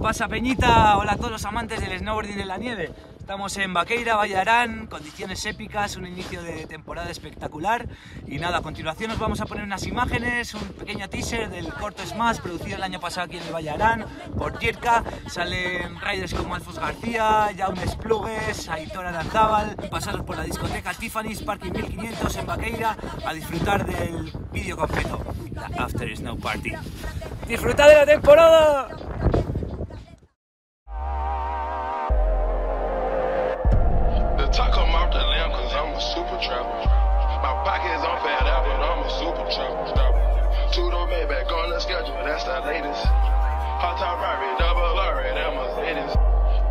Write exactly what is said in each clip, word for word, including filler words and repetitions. pasa, peñita? Hola a todos los amantes del snowboarding en la nieve. Estamos en Baqueira, Vall d'Aran, condiciones épicas, un inicio de temporada espectacular. Y nada, a continuación os vamos a poner unas imágenes, un pequeño teaser del corto Smash producido el año pasado aquí en el Vall d'Aran por Yerka. Salen riders como Malfus García, Jaunes Plugues, Aitora de Arzabal. Pasaros por la discoteca Tiffany's Party mil quinientos en Baqueira a disfrutar del vídeo completo, la After Snow Party. ¡Disfrutad de la temporada! Talk come out the lamb cause I'm a super trapper. My pockets on fat out but I'm a super trapper. Two door Maybach on the schedule, that's the latest. Hot top robbery, double R, that was latest.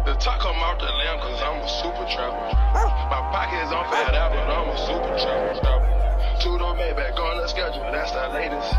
The talk come out the lamb cause I'm a super trapper. My pockets on fat out but I'm a super trapper. Two door Maybach on the schedule, that's the latest.